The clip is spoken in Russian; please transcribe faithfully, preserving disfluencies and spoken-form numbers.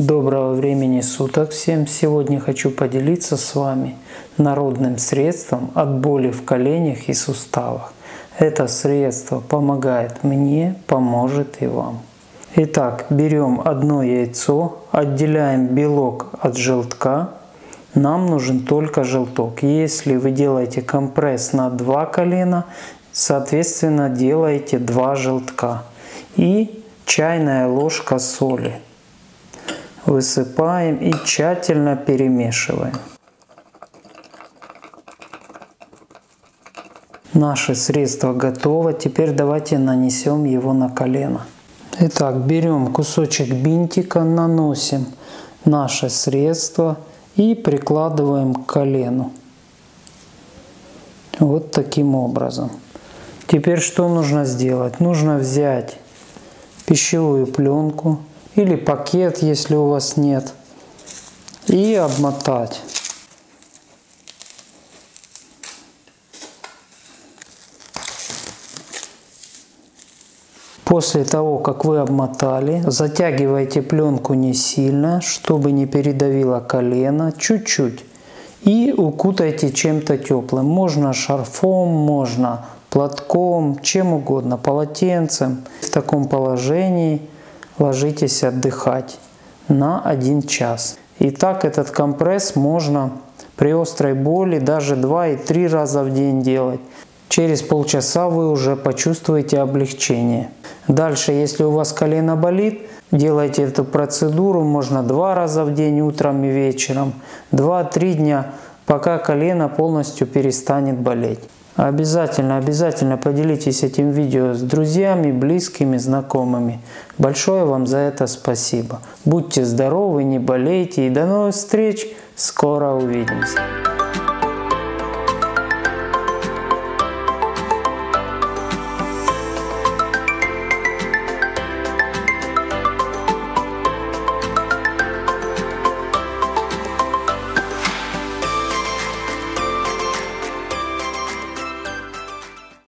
Доброго времени суток всем! Сегодня хочу поделиться с вами народным средством от боли в коленях и суставах. Это средство помогает мне, поможет и вам. Итак, берем одно яйцо, отделяем белок от желтка. Нам нужен только желток. Если вы делаете компресс на два колена, соответственно делаете два желтка. И чайная ложка соли. Высыпаем и тщательно перемешиваем. Наше средство готово. Теперь давайте нанесем его на колено. Итак, берем кусочек бинтика, наносим наше средство и прикладываем к колену. Вот таким образом. Теперь что нужно сделать? Нужно взять пищевую пленку или пакет, если у вас нет, и обмотать. После того, как вы обмотали, затягивайте пленку не сильно, чтобы не передавило колено, чуть-чуть, и укутайте чем-то теплым. Можно шарфом, можно платком, чем угодно, полотенцем. В таком положении ложитесь отдыхать на один час. И так этот компресс можно при острой боли даже два и три раза в день делать. Через полчаса вы уже почувствуете облегчение. Дальше, если у вас колено болит, делайте эту процедуру. Можно два раза в день, утром и вечером. два-три дня, пока колено полностью перестанет болеть. Обязательно, обязательно поделитесь этим видео с друзьями, близкими, знакомыми. Большое вам за это спасибо. Будьте здоровы, не болейте и до новых встреч. Скоро увидимся.